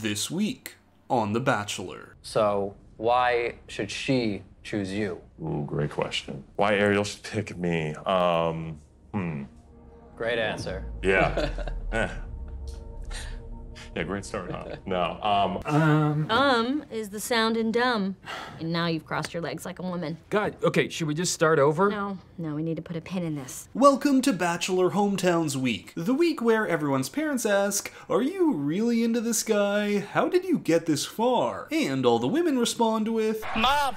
this week on The Bachelor. So why should she choose you? Ooh, great question. Why Ariel should pick me? Great answer. Yeah. Yeah, great start, huh? No. Is the sound in dumb. And now you've crossed your legs like a woman. God, okay, should we just start over? No, we need to put a pin in this. Welcome to Bachelor Hometowns Week, the week where everyone's parents ask, are you really into this guy? How did you get this far? And all the women respond with, Mom!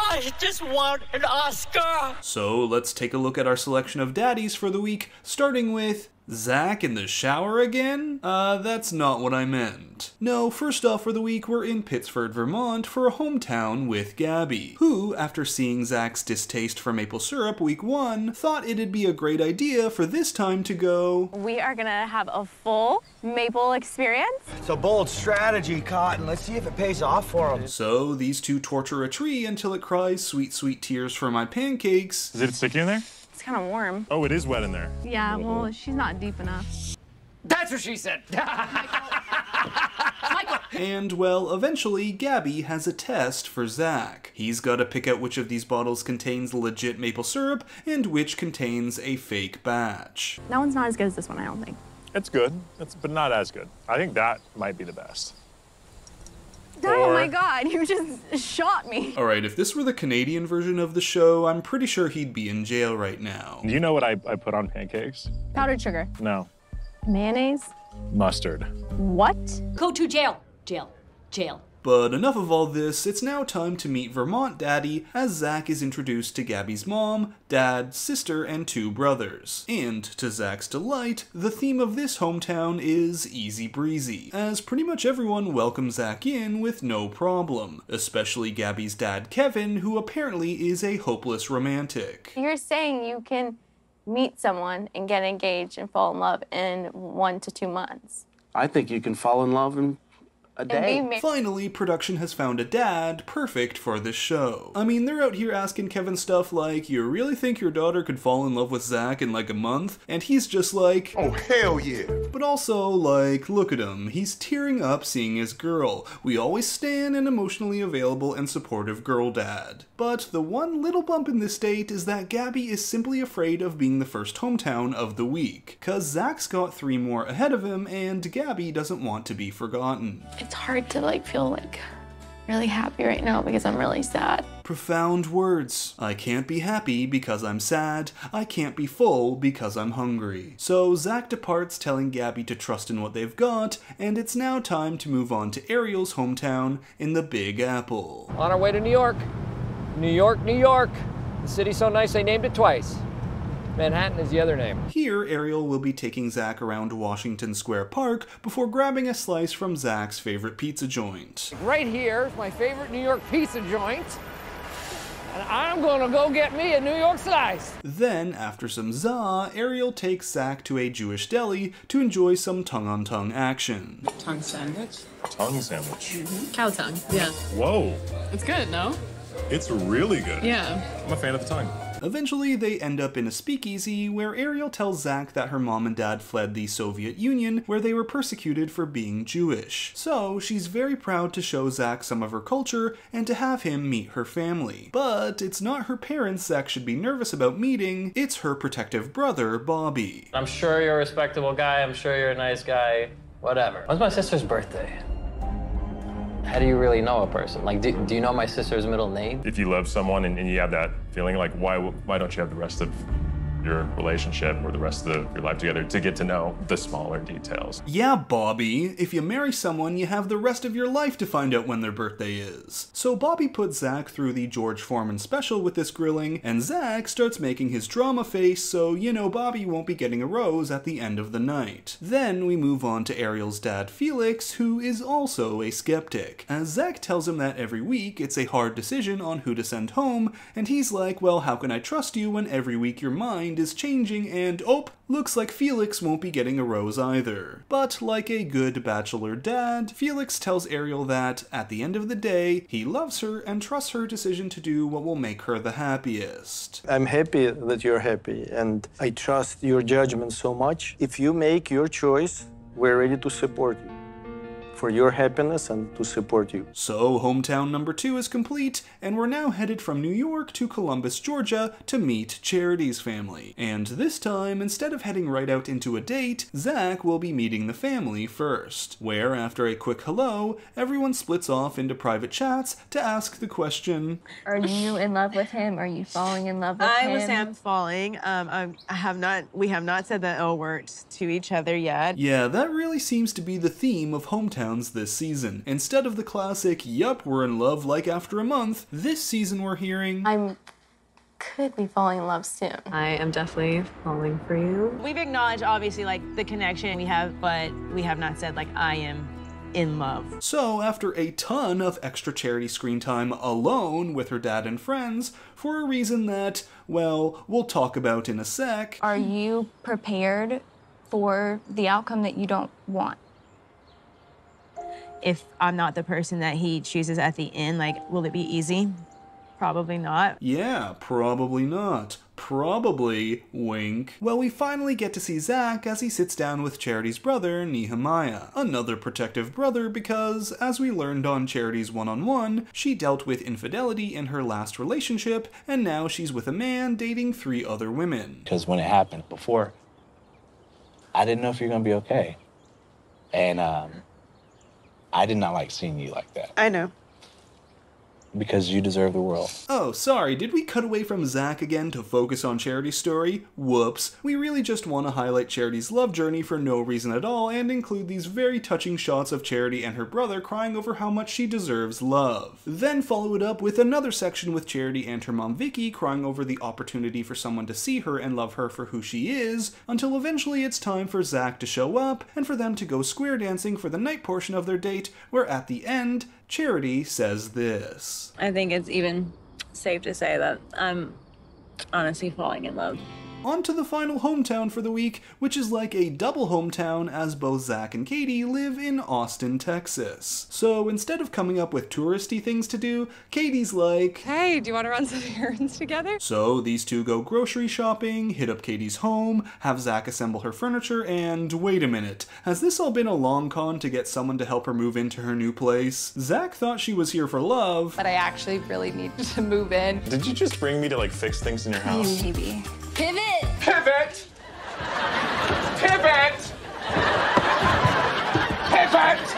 I just want an Oscar! So let's take a look at our selection of daddies for the week, starting with Zach in the shower again? That's not what I meant. No, first off for the week, we're in Pittsford, Vermont for a hometown with Gabby, who, after seeing Zach's distaste for maple syrup week one, thought it'd be a great idea for this time to go, we are gonna have a full maple experience. It's a bold strategy, Cotton. Let's see if it pays off for them. So these two torture a tree until it cries sweet, sweet tears for my pancakes. Is it sticky in there? It's kind of warm. Oh, it is wet in there. Yeah, well, she's not deep enough. That's what she said! Michael. And, well, eventually, Gabby has a test for Zach. He's got to pick out which of these bottles contains legit maple syrup and which contains a fake batch. That one's not as good as this one, I don't think. It's good, but not as good. I think that might be the best. Oh my God, you just shot me. All right, if this were the Canadian version of the show, I'm pretty sure he'd be in jail right now. You know what I put on pancakes? Powdered sugar. No. Mayonnaise? Mustard. What? Go to jail. Jail. Jail. But enough of all this, it's now time to meet Vermont Daddy as Zach is introduced to Gabby's mom, dad, sister, and two brothers. And to Zach's delight, the theme of this hometown is easy breezy, as pretty much everyone welcomes Zach in with no problem, especially Gabby's dad Kevin, who apparently is a hopeless romantic. You're saying you can meet someone and get engaged and fall in love in 1 to 2 months? I think you can fall in love and a day. Finally, production has found a dad perfect for this show. I mean, they're out here asking Kevin stuff like, you really think your daughter could fall in love with Zach in like a month? And he's just like, oh hell yeah. But also like, look at him, he's tearing up seeing his girl. We always stand an emotionally available and supportive girl dad. But the one little bump in this date is that Gabby is simply afraid of being the first hometown of the week, cause Zach's got 3 more ahead of him and Gabby doesn't want to be forgotten. It's hard to like feel like really happy right now because I'm really sad. Profound words. I can't be happy because I'm sad. I can't be full because I'm hungry. So Zach departs telling Gabby to trust in what they've got, and it's now time to move on to Ariel's hometown in the Big Apple. On our way to New York. New York, New York. The city's so nice they named it twice. Manhattan is the other name. Here, Ariel will be taking Zach around Washington Square Park before grabbing a slice from Zach's favorite pizza joint. Right here is my favorite New York pizza joint. And I'm gonna go get me a New York slice. Then, after some za, Ariel takes Zach to a Jewish deli to enjoy some tongue-on-tongue action. Tongue sandwich? Tongue sandwich. Mm-hmm. Cow tongue, yeah. Whoa. It's good, no? It's really good. Yeah. I'm a fan of the tongue. Eventually, they end up in a speakeasy where Ariel tells Zach that her mom and dad fled the Soviet Union where they were persecuted for being Jewish. So she's very proud to show Zach some of her culture and to have him meet her family. But it's not her parents Zach should be nervous about meeting, it's her protective brother, Bobby. I'm sure you're a respectable guy, I'm sure you're a nice guy, whatever. When's my sister's birthday? How do you really know a person? Like, do you know my sister's middle name? If you love someone and you have that feeling, like, why don't you have the rest of your relationship or the rest of your life together to get to know the smaller details? Yeah, Bobby. If you marry someone, you have the rest of your life to find out when their birthday is. So Bobby puts Zach through the George Foreman special with this grilling, and Zach starts making his drama face so you know Bobby won't be getting a rose at the end of the night. Then we move on to Ariel's dad, Felix, who is also a skeptic, as Zach tells him that every week it's a hard decision on who to send home, and he's like, well, how can I trust you when every week your mind is changing and, oh, looks like Felix won't be getting a rose either. But like a good bachelor dad, Felix tells Ariel that, at the end of the day, he loves her and trusts her decision to do what will make her the happiest. I'm happy that you're happy and I trust your judgment so much. If you make your choice, we're ready to support you. for your happiness and to support you. So hometown number 2 is complete, and we're now headed from New York to Columbus, Georgia to meet Charity's family. And this time, instead of heading right out into a date, Zach will be meeting the family first, where after a quick hello, everyone splits off into private chats to ask the question, are you in love with him? Are you falling in love with him? I would say I'm falling. We have not said the O words to each other yet. Yeah, that really seems to be the theme of hometowns this season. Instead of the classic, yup, we're in love like after a month, this season we're hearing, I'm could be falling in love soon. I am definitely falling for you. We've acknowledged, obviously, like, the connection we have, but we have not said, like, I am in love. So after a ton of extra Charity screen time alone with her dad and friends, for a reason that, well, we'll talk about in a sec. Are you prepared for the outcome that you don't want? If I'm not the person that he chooses at the end, like, will it be easy? Probably not. Yeah, probably not. Probably, wink. Well, we finally get to see Zach as he sits down with Charity's brother, Nehemiah. Another protective brother because, as we learned on Charity's one-on-one, she dealt with infidelity in her last relationship, and now she's with a man dating 3 other women. Because when it happened before, I didn't know if you're gonna be okay. And I did not like seeing you like that. I know. Because you deserve the world. Oh, sorry, did we cut away from Zach again to focus on Charity's story? Whoops. We really just want to highlight Charity's love journey for no reason at all and include these very touching shots of Charity and her brother crying over how much she deserves love. Then follow it up with another section with Charity and her mom Vicky crying over the opportunity for someone to see her and love her for who she is, until eventually it's time for Zach to show up and for them to go square dancing for the night portion of their date, where at the end, Charity says this. I think it's even safe to say that I'm honestly falling in love. On to the final hometown for the week, which is like a double hometown as both Zach and Katie live in Austin, Texas. So instead of coming up with touristy things to do, Katie's like, hey, do you want to run some errands together? So these two go grocery shopping, hit up Katie's home, have Zach assemble her furniture, and wait a minute, has this all been a long con to get someone to help her move into her new place? Zach thought she was here for love, but I actually really need to move in. Did you just bring me to like fix things in your house? Maybe. Pivot! Pivot! Pivot! Pivot!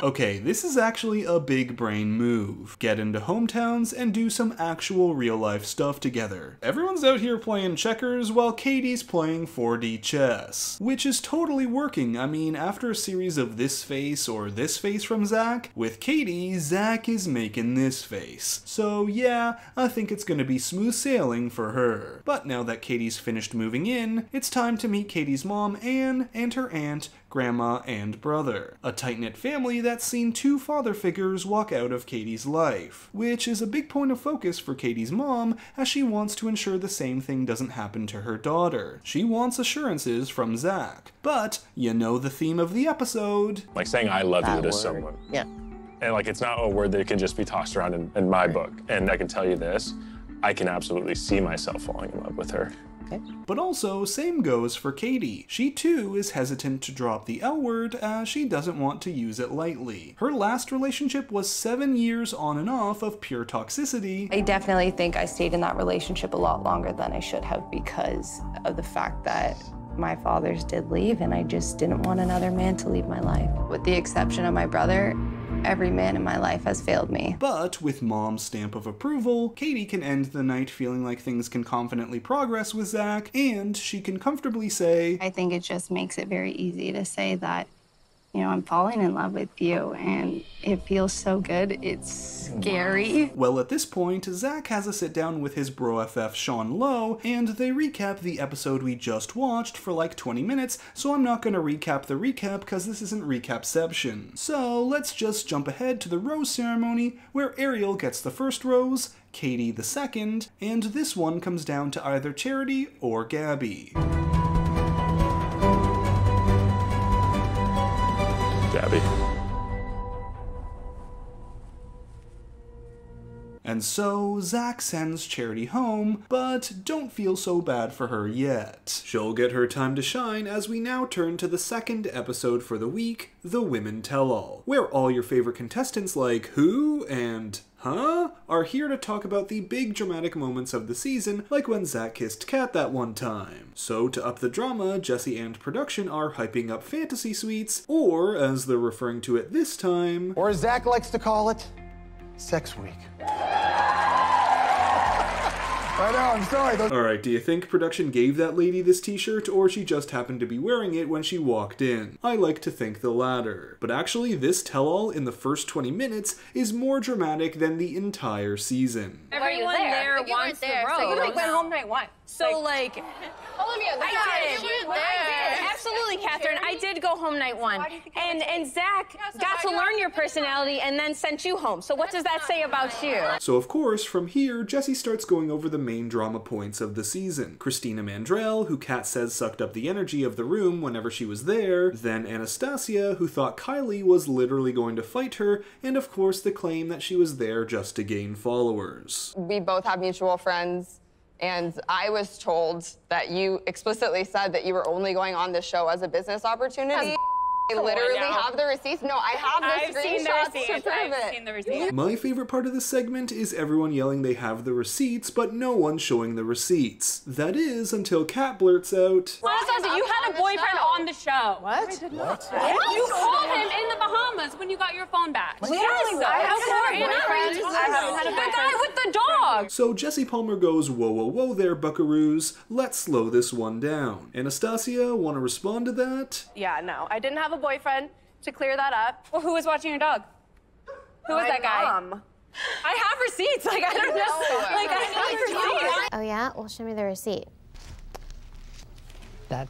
Okay, this is actually a big brain move. Get into hometowns and do some actual real-life stuff together. Everyone's out here playing checkers while Katie's playing 4D chess, which is totally working. I mean, after a series of this face or this face from Zach, with Katie, Zach is making this face. So yeah, I think it's gonna be smooth sailing for her. But now that Katie's finished moving in, it's time to meet Katie's mom, Anne, and her aunt, grandma, and brother. A tight-knit family that's seen 2 father figures walk out of Katie's life, which is a big point of focus for Katie's mom as she wants to ensure the same thing doesn't happen to her daughter. She wants assurances from Zach, but you know the theme of the episode. Like saying I love you to someone. Yeah. And like it's not a word that can just be tossed around in my book. And I can tell you this, I can absolutely see myself falling in love with her. But also, same goes for Katie. She too is hesitant to drop the L word as she doesn't want to use it lightly. Her last relationship was 7 years on and off of pure toxicity. I definitely think I stayed in that relationship a lot longer than I should have because of the fact that my fathers did leave and I just didn't want another man to leave my life. With the exception of my brother, every man in my life has failed me. But with mom's stamp of approval, Katie can end the night feeling like things can confidently progress with Zach, and she can comfortably say, I think it just makes it very easy to say that, you know, I'm falling in love with you, and it feels so good, it's scary. Well, at this point, Zach has a sit-down with his bro FF Sean Lowe, and they recap the episode we just watched for like 20 minutes, so I'm not gonna recap the recap because this isn't recapception. So let's just jump ahead to the rose ceremony, where Ariel gets the first rose, Katie the second, and this one comes down to either Charity or Gabby. And so, Zach sends Charity home, but don't feel so bad for her yet. She'll get her time to shine as we now turn to the second episode for the week, The Women Tell All, where all your favorite contestants like who and huh? Are here to talk about the big dramatic moments of the season, like when Zach kissed Kat that one time. So to up the drama, Jesse and production are hyping up fantasy suites, or as they're referring to it this time, or as Zach likes to call it, Sex Week. I know, I'm sorry. Alright, do you think production gave that lady this t-shirt, or she just happened to be wearing it when she walked in? I like to think the latter. But actually, this tell-all in the first 20 minutes is more dramatic than the entire season. Everyone there wants the rose. So you like went home night one. So like... Olivia, I did. Absolutely, Catherine. I did go home night one. And Zach got to learn your personality and then sent you home. So what does that say about you? So of course, from here, Jesse starts going over the main drama points of the season. Christina Mandrell, who Kat says sucked up the energy of the room whenever she was there, then Anastasia, who thought Kylie was literally going to fight her, and of course the claim that she was there just to gain followers. We both have mutual friends, and I was told that you explicitly said that you were only going on this show as a business opportunity. I literally have the receipts. No, I have the screenshots to prove it. My favorite part of this segment is everyone yelling they have the receipts, but no one showing the receipts. That is, until Kat blurts out, Anastasia, you had a boyfriend on the show. What? What? You called him in the Bahamas when you got your phone back. Yes, I have a boyfriend. The guy with the dog. So Jesse Palmer goes, whoa, whoa, whoa there, buckaroos. Let's slow this one down. Anastasia, want to respond to that? Yeah, no, I didn't have a boyfriend, to clear that up. Well, who was watching your dog? Who was that guy? I have receipts. Like, I don't know. Like, I have receipts. Oh, yeah? Well, show me the receipt. That.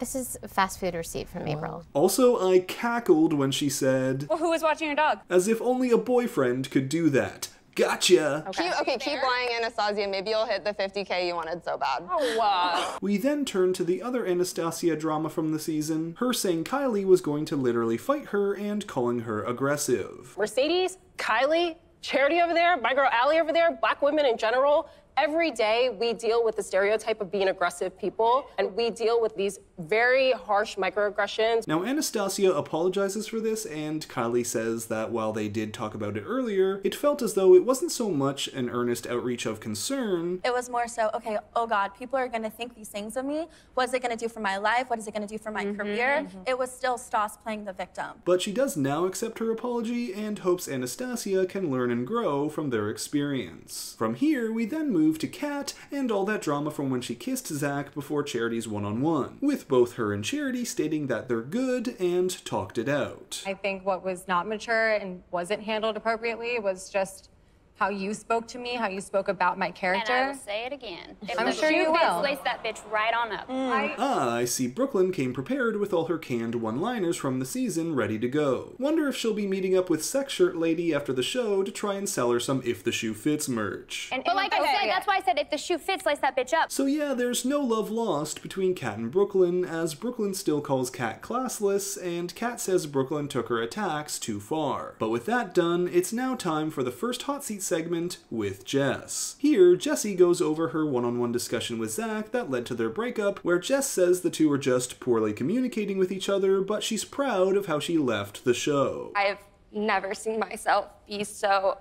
This is a fast food receipt from April. Also, I cackled when she said, well, who was watching your dog? As if only a boyfriend could do that. Gotcha. Okay, keep lying, Anastasia. Maybe you'll hit the 50K you wanted so bad. Oh, wow. We then turn to the other Anastasia drama from the season, her saying Kylie was going to literally fight her and calling her aggressive. Mercedes, Kylie, Charity over there, my girl Allie over there, black women in general, every day we deal with the stereotype of being aggressive people, and we deal with these very harsh microaggressions. Now, Anastasia apologizes for this, and Kylie says that while they did talk about it earlier, it felt as though it wasn't so much an earnest outreach of concern. It was more so, okay, oh God, people are gonna think these things of me. What's it gonna do for my life? What is it gonna do for my career? It was still Stas playing the victim. But she does now accept her apology and hopes Anastasia can learn and grow from their experience. From here, we then move to Kat and all that drama from when she kissed Zach before Charity's one-on-one, with both her and Charity stating that they're good and talked it out. I think what was not mature and wasn't handled appropriately was just how you spoke to me, how you spoke about my character. And I will say it again. I'm sure you will. Lace that bitch right on up. I see Brooklyn came prepared with all her canned one-liners from the season ready to go. Wonder if she'll be meeting up with Sex Shirt Lady after the show to try and sell her some If the Shoe Fits merch. But like I said, that's why I said if the shoe fits, lace that bitch up. So yeah, there's no love lost between Kat and Brooklyn, as Brooklyn still calls Kat classless, and Kat says Brooklyn took her attacks too far. But with that done, it's now time for the first hot seat segment with Jess. Here, Jesse goes over her one-on-one discussion with Zach that led to their breakup, where Jess says the two were just poorly communicating with each other, but she's proud of how she left the show. I've never seen myself be so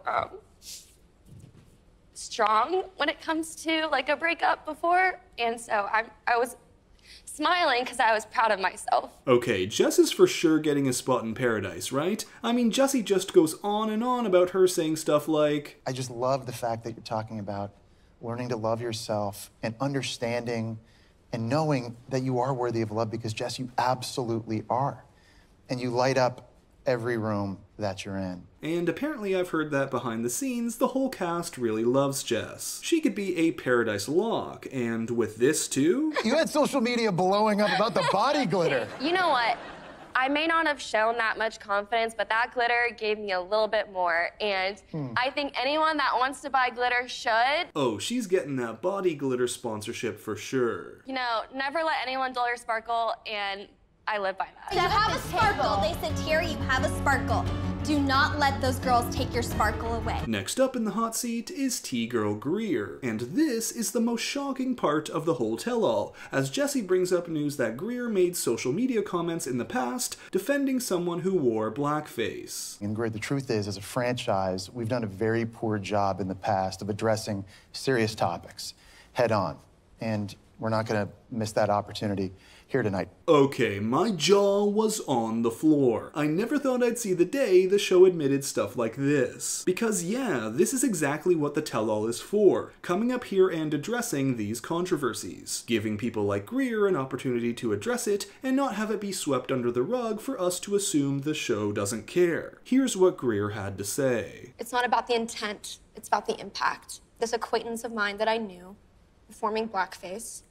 strong when it comes to like a breakup before, and so I was smiling because I was proud of myself. Okay, Jess is for sure getting a spot in paradise, right? I mean, Jessie just goes on and on about her saying stuff like, I just love the fact that you're talking about learning to love yourself and understanding and knowing that you are worthy of love, because Jess, you absolutely are. And you light up every room that you're in. And apparently I've heard that behind the scenes, the whole cast really loves Jess. She could be a paradise lock, and with this too? You had social media blowing up about the body glitter. You know what? I may not have shown that much confidence, but that glitter gave me a little bit more, and I think anyone that wants to buy glitter should. Oh, she's getting that body glitter sponsorship for sure. You know, never let anyone dull your sparkle, and I live by that. You have a sparkle. They said, Terry, you have a sparkle. Do not let those girls take your sparkle away. Next up in the hot seat is T-Girl Greer. And this is the most shocking part of the whole tell-all, as Jesse brings up news that Greer made social media comments in the past defending someone who wore blackface. And Greer, the truth is, as a franchise, we've done a very poor job in the past of addressing serious topics head-on. And we're not going to miss that opportunity here tonight. Okay, my jaw was on the floor. I never thought I'd see the day the show admitted stuff like this. Because yeah, this is exactly what the tell-all is for, coming up here and addressing these controversies, giving people like Greer an opportunity to address it and not have it be swept under the rug for us to assume the show doesn't care. Here's what Greer had to say. It's not about the intent, it's about the impact. This acquaintance of mine that I knew, performing blackface,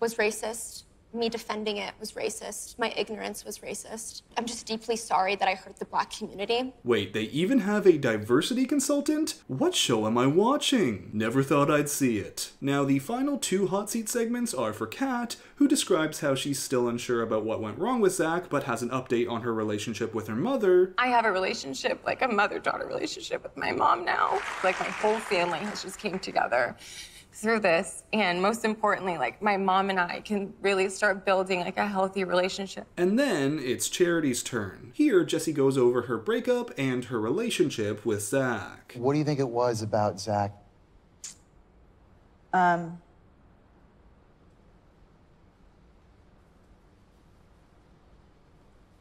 was racist. Me defending it was racist. My ignorance was racist. I'm just deeply sorry that I hurt the black community. Wait, they even have a diversity consultant? What show am I watching? Never thought I'd see it. Now, the final two hot seat segments are for Kat, who describes how she's still unsure about what went wrong with Zach, but has an update on her relationship with her mother. I have a relationship, like a mother-daughter relationship with my mom now. Like, my whole family has just came together through this, and most importantly, like, my mom and I can really start building like a healthy relationship. And then it's Charity's turn. Here, Jesse goes over her breakup and her relationship with Zach. What do you think it was about Zach?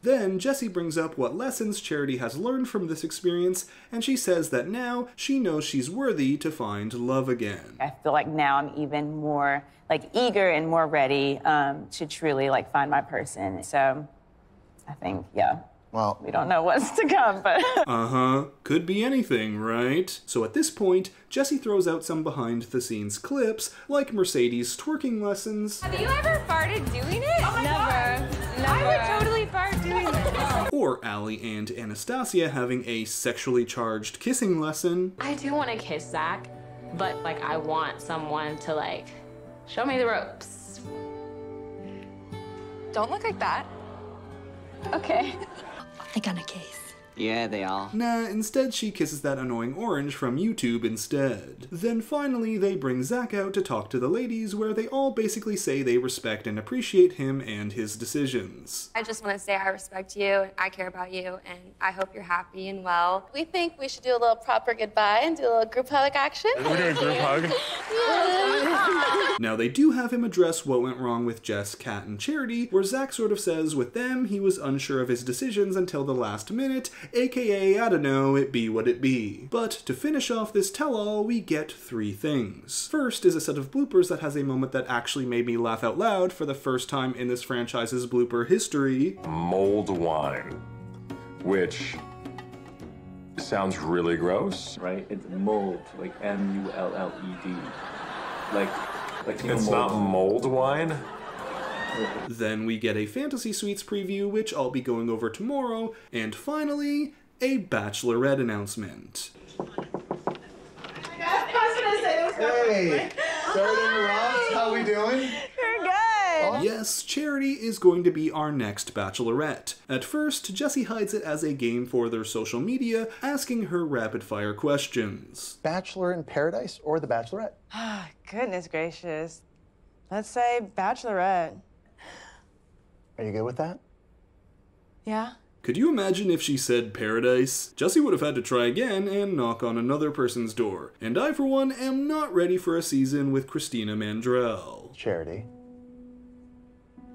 Then Jesse brings up what lessons Charity has learned from this experience, and she says that now she knows she's worthy to find love again. I feel like now I'm even more like eager and more ready to truly like find my person. So I think, yeah. Well, we don't know what's to come, but... Could be anything, right? So at this point, Jesse throws out some behind-the-scenes clips, like Mercedes' twerking lessons. Have you ever farted doing it? Oh my God. Never. I would totally fart doing it. Or Allie and Anastasia having a sexually charged kissing lesson. I do want to kiss Zach, but, like, I want someone to, like, show me the ropes. Don't look like that. Okay. They're gonna kiss. Yeah, they are. Nah, instead she kisses that annoying orange from YouTube instead. Then finally, they bring Zach out to talk to the ladies, where they all basically say they respect and appreciate him and his decisions. I just want to say I respect you, and I care about you, and I hope you're happy and well. We think we should do a little proper goodbye and do a little group hug action. We're doing a group hug. Now, they do have him address what went wrong with Jess, Kat, and Charity, where Zach sort of says with them he was unsure of his decisions until the last minute, aka, I don't know, it be what it be. But to finish off this tell-all, we get three things. First is a set of bloopers that has a moment that actually made me laugh out loud for the first time in this franchise's blooper history. Mulled wine, which sounds really gross. Right? It's mulled, like M-U-L-L-E-D. Like it's not mulled wine. Then we get a Fantasy Suites preview, which I'll be going over tomorrow. And finally, a Bachelorette announcement. Hey, starting rounds, how we doing? Yes, Charity is going to be our next Bachelorette. At first, Jesse hides it as a game for their social media, asking her rapid-fire questions. Bachelor in Paradise or The Bachelorette? Ah, goodness gracious. Let's say Bachelorette. Are you good with that? Yeah. Could you imagine if she said Paradise? Jesse would have had to try again and knock on another person's door. And I, for one, am not ready for a season with Christina Mandrell. Charity.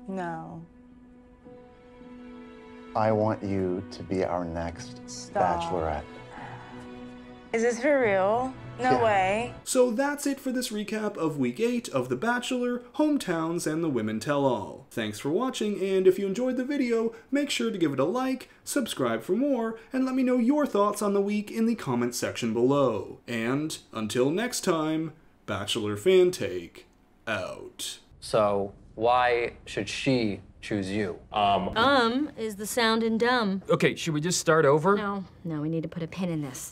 No. I want you to be our next Bachelorette. Is this for real? No way. So that's it for this recap of Week 8 of The Bachelor, Hometowns, and the Women Tell-All. Thanks for watching, and if you enjoyed the video, make sure to give it a like, subscribe for more, and let me know your thoughts on the week in the comment section below. And until next time, Bachelor Fantake out. So... why should she choose you? Is the sound in dumb. Okay, should we just start over? No, we need to put a pin in this.